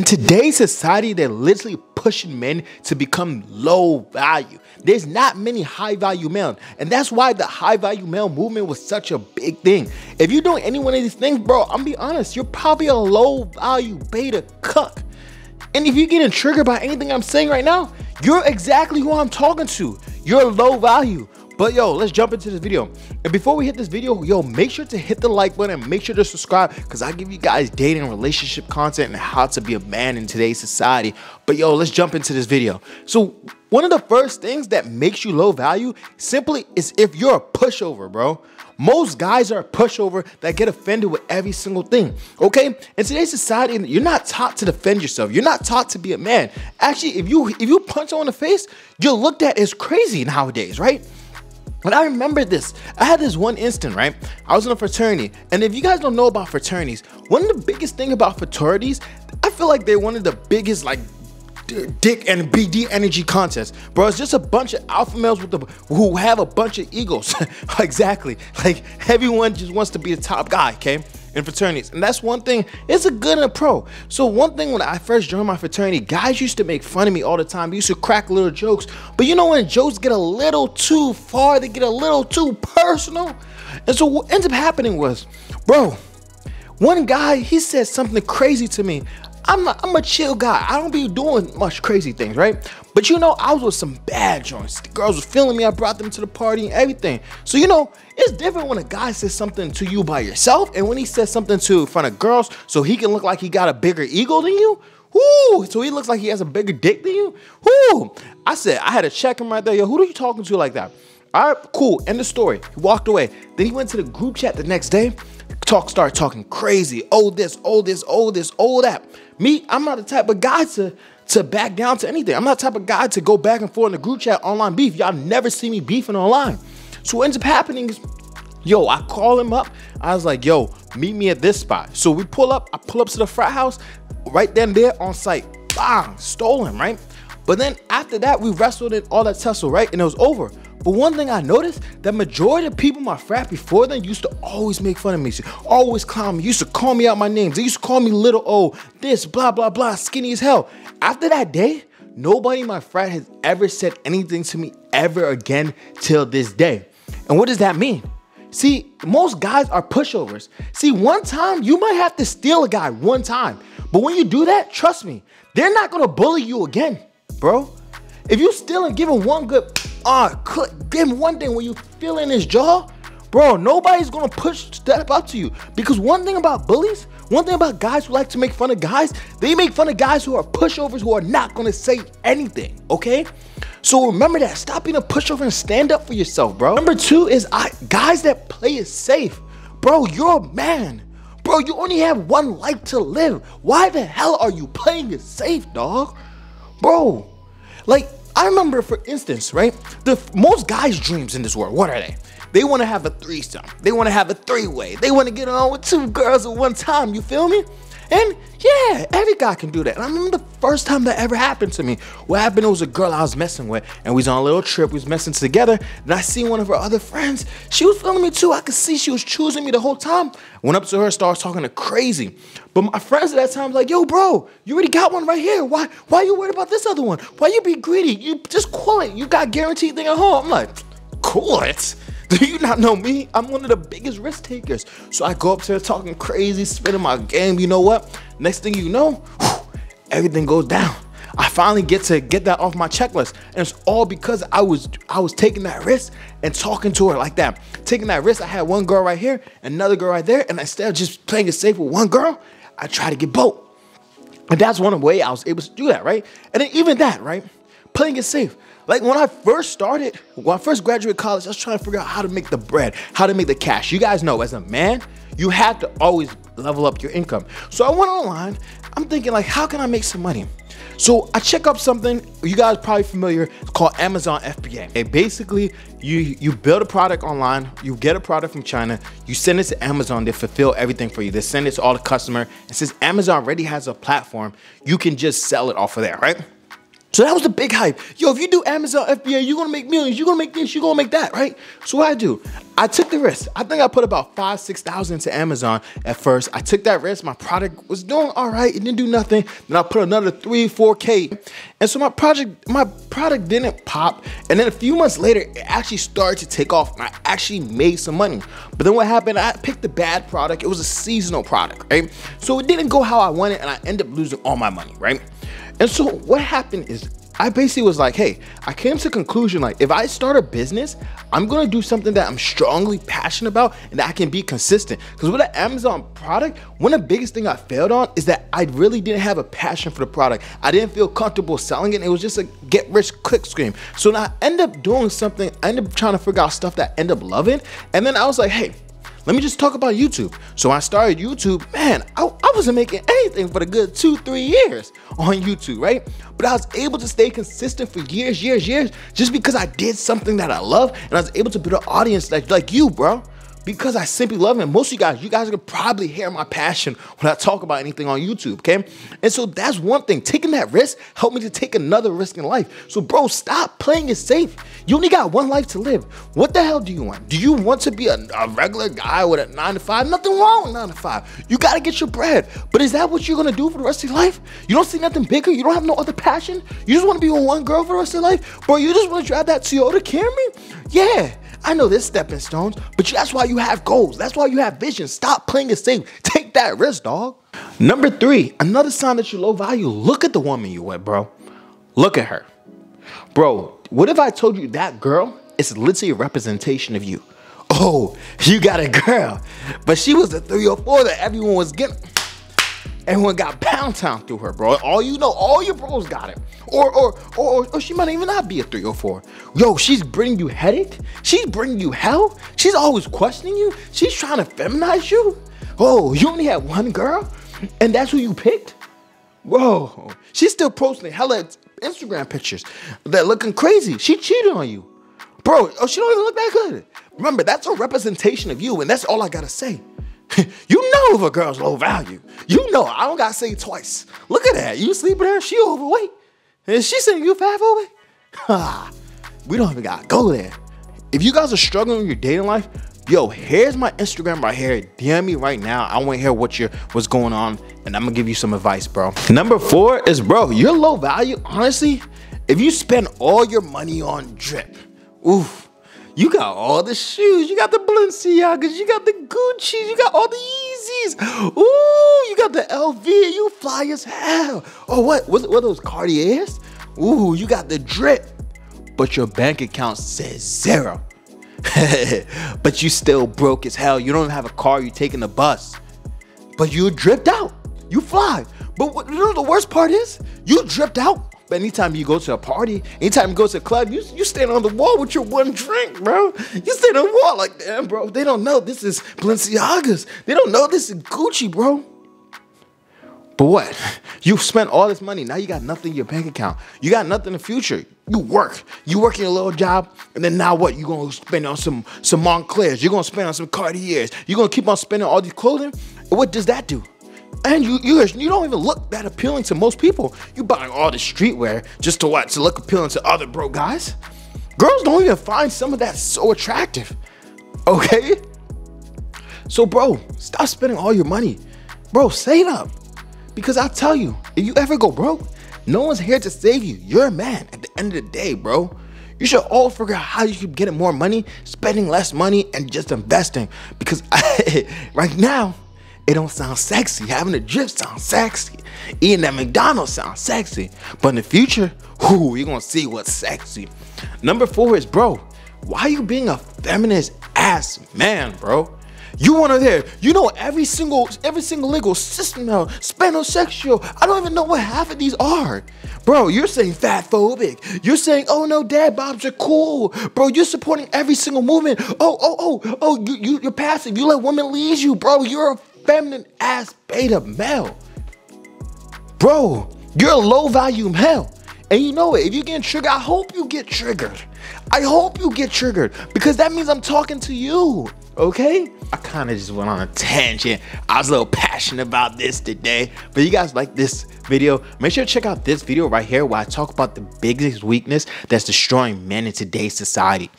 In today's society, they're literally pushing men to become low value. There's not many high value men. And that's why the high value male movement was such a big thing. If you're doing any one of these things, bro, I'm be honest, you're probably a low value beta cuck. And if you're getting triggered by anything I'm saying right now, you're exactly who I'm talking to. You're low value. But yo, let's jump into this video. And before we hit this video, yo, make sure to hit the like button and make sure to subscribe, because I give you guys dating and relationship content and how to be a man in today's society. But yo, let's jump into this video. So one of the first things that makes you low value simply is if you're a pushover, bro. Most guys are a pushover that get offended with every single thing, okay? In today's society, you're not taught to defend yourself. You're not taught to be a man. Actually, if you punch someone in the face, you're looked at as crazy nowadays, right? And I remember this. I had this one instant, right? I was in a fraternity. And if you guys don't know about fraternities, one of the biggest thing about fraternities, I feel like they're one of the biggest, like, dick and BD energy contests, bro. It's just a bunch of alpha males with who have a bunch of egos. Exactly. Like, everyone just wants to be the top guy, okay? In fraternities. And that's one thing. It's a good and a pro. So one thing, when I first joined my fraternity, guys used to make fun of me all the time. They used to crack little jokes. But you know, when jokes get a little too far, they get a little too personal. And so what ends up happening was, bro, one guy, he said something crazy to me. I'm a chill guy. I don't be doing much crazy things, right? But you know, I was with some bad joints. The girls were feeling me. I brought them to the party and everything. So you know, it's different when a guy says something to you by yourself and when he says something to in front of girls so he can look like he got a bigger ego than you. Whoo! So he looks like he has a bigger dick than you. Whoo! I said, I had to check him right there. Yo, who are you talking to like that? All right, cool. End of story. He walked away. Then he went to the group chat the next day. Start talking crazy. Oh this, oh this, oh this, oh that. Me, I'm not the type of guy to back down to anything. I'm not the type of guy to go back and forth in the group chat online beef. Y'all never see me beefing online. So what ends up happening is, yo, I call him up. I was like, yo, meet me at this spot. So we pull up. I pull up to the frat house. Right then and there on site. Bang, stole him, right? But then after that, we wrestled in all that tussle, right? And it was over. But one thing I noticed, the majority of people in my frat before then used to always make fun of me, always clown me, used to call me out my names. They used to call me little O, this, blah, blah, blah, skinny as hell. After that day, nobody in my frat has ever said anything to me ever again till this day. And what does that mean? See, most guys are pushovers. See, one time, you might have to steal a guy one time. But when you do that, trust me, they're not gonna bully you again, bro. If you steal and give him one good... give him one thing when you feel in his jaw, bro, nobody's gonna step up to you. Because one thing about bullies, one thing about guys who like to make fun of guys, they make fun of guys who are pushovers who are not gonna say anything, okay? So remember that. Stop being a pushover and stand up for yourself, bro. Number two is guys that play it safe. Bro, you're a man. Bro, you only have one life to live. Why the hell are you playing it safe, dog? Bro, like, I remember, for instance, right, most guys' dreams in this world, what are they? They want to have a threesome. They want to have a three-way. They want to get on with two girls at one time, you feel me? And yeah, every guy can do that. And I remember the first time that ever happened to me. What happened, it was a girl I was messing with, and we was on a little trip, we was messing together, and I seen one of her other friends. She was feeling me too. I could see she was choosing me the whole time. Went up to her, started talking to crazy. But my friends at that time was like, yo, bro, you already got one right here. Why are you worried about this other one? Why you be greedy? You just call it. You got guaranteed thing at home. I'm like, cool it. Do you not know me? I'm one of the biggest risk takers. So I go up to her talking crazy, spinning my game. You know what? Next thing you know, whew, everything goes down. I finally get that off my checklist. And it's all because I was taking that risk and talking to her like that. Taking that risk, I had one girl right here, another girl right there. And instead of just playing it safe with one girl, I tried to get both. And that's one way I was able to do that, right? And then even that, right? Playing it safe. Like when I first graduated college, I was trying to figure out how to make the bread, how to make the cash. You guys know, as a man, you have to always level up your income. So I went online, I'm thinking like, how can I make some money? So I check up something, you guys are probably familiar, it's called Amazon FBA. And basically, you build a product online, you get a product from China, you send it to Amazon, they fulfill everything for you. They send it to all the customer. And since Amazon already has a platform, you can just sell it off of there, right? So that was the big hype. Yo, if you do Amazon FBA, you're gonna make millions, you're gonna make this, you're gonna make that, right? So what I do, I took the risk. I think I put about $5,000 to $6,000 into Amazon at first. I took that risk, my product was doing all right, it didn't do nothing. Then I put another $3,000, $4,000. And so my product didn't pop. And then a few months later, it actually started to take off and I actually made some money. But then what happened, I picked the bad product. It was a seasonal product, right? So it didn't go how I wanted and I ended up losing all my money, right? And so what happened is I basically was like, hey, I came to the conclusion, like, if I start a business, I'm gonna do something that I'm strongly passionate about and that I can be consistent. Because with an Amazon product, one of the biggest thing I failed on is that I really didn't have a passion for the product. I didn't feel comfortable selling it. It was just a get rich quick scheme. So now I end up doing something, I end up trying to figure out stuff that I end up loving. And then I was like, hey, let me just talk about YouTube. So when I started YouTube, man, I wasn't making anything for a good 2-3 years on YouTube, right? But I was able to stay consistent for years, just because I did something that I love and I was able to build an audience like you, bro. Because I simply love it. Most of you guys are gonna probably hear my passion when I talk about anything on YouTube, okay? And so that's one thing. Taking that risk helped me to take another risk in life. So bro, stop playing it safe. You only got one life to live. What the hell do you want? Do you want to be a regular guy with a 9-to-5? Nothing wrong with 9-to-5. You gotta get your bread. But is that what you're gonna do for the rest of your life? You don't see nothing bigger? You don't have no other passion? You just wanna be with one girl for the rest of your life? Bro, you just wanna drive that Toyota Camry? Yeah. I know this stepping stones, but that's why you have goals. That's why you have vision. Stop playing it safe. Take that risk, dog. Number three, another sign that you're low value. Look at the woman you with, bro. Look at her. Bro, what if I told you that girl is literally a representation of you? Oh, you got a girl, but she was the 3 or 4 that everyone was getting. Everyone got pound town through her, bro. All you know, all your bros got it. Or she might even not be a 3 or 4. Yo, she's bringing you headache. She's bringing you hell. She's always questioning you. She's trying to feminize you. Oh, you only had one girl? And that's who you picked? Whoa. She's still posting hella Instagram pictures that looking crazy. She cheated on you. Bro, oh, she don't even look that good. Remember, that's a representation of you, and that's all I gotta say. You know if a girl's low value. You know, I don't gotta say twice. Look at that. You sleep with her, she overweight. And she sending you 5 overweight? Ha, we don't even gotta go there. If you guys are struggling in your dating life, yo, here's my Instagram right here. DM me right now. I wanna hear what's going on, and I'm gonna give you some advice, bro. Number 4 is, bro, you're low value, honestly. If you spend all your money on drip, oof. You got all the shoes. You got the Balenciagas. You got the Gucci's. You got all the Yeezys. Ooh, you got the LV. You fly as hell. Oh, what are those Cartiers? Ooh, you got the drip. But your bank account says 0. But you still broke as hell. You don't have a car. You're taking the bus. But you dripped out. You fly. But what, you know the worst part is? You dripped out. But anytime you go to a party, anytime you go to a club, you stand on the wall with your one drink, bro. You stand on the wall like, damn, bro, they don't know this is Balenciagas. They don't know this is Gucci, bro. But what? You've spent all this money. Now you got nothing in your bank account. You got nothing in the future. You work in your little job, and then now what? You're gonna spend on some Montclairs. You're gonna spend on some Cartiers. You're gonna keep on spending all these clothing. What does that do? And you don't even look that appealing to most people. You buying all the streetwear just to what? To look appealing to other broke guys? Girls don't even find some of that so attractive, okay? So bro, stop spending all your money. Bro, save up. Because I'll tell you, if you ever go broke, no one's here to save you. You're a man at the end of the day, bro. You should all figure out how you keep getting more money, spending less money, and just investing. Because right now, it don't sound sexy. Having a drip sounds sexy. Eating at McDonald's sounds sexy. But in the future, whoo, you're gonna see what's sexy. Number 4 is, bro, why are you being a feminist ass man, bro? You want to there. You know every single legal system now, spannosexual. I don't even know what half of these are. Bro, you're saying fatphobic. You're saying, oh no, dad bobs are cool. Bro, you're supporting every single movement. Oh, you're passive. You let women lead you, bro. You're a feminine ass beta male. Bro, you're a low value male. And you know it. If you get triggered, I hope you get triggered. I hope you get triggered, because that means I'm talking to you, okay? I kind of just went on a tangent. I was a little passionate about this today, but you guys like this video, make sure to check out this video right here where I talk about the biggest weakness that's destroying men in today's society.